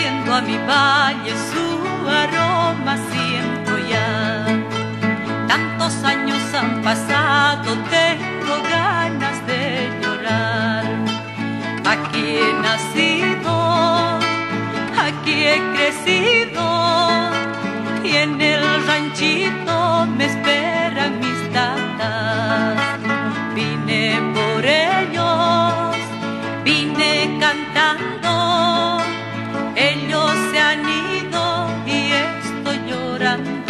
trayendo a mi valle su aroma, siento ya. Tantos años han pasado, tengo ganas de llorar. Aquí he nacido, aquí he crecido, y en el ranchito me esperan mis tatas. Vine por ellos, vine cantando, ellos se han ido y estoy llorando.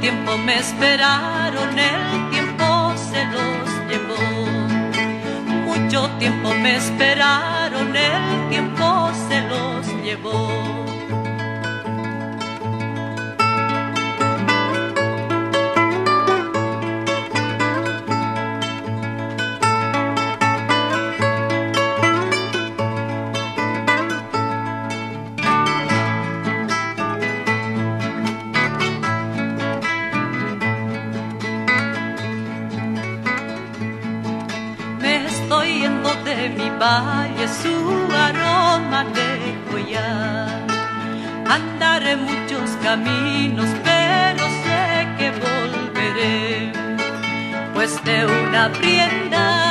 Tiempo me esperaron, el tiempo se los llevó. Mucho tiempo me esperaron, el tiempo se los llevó. De mi valle su aroma dejo ya. Andaré muchos caminos, pero sé que volveré, pues de una prenda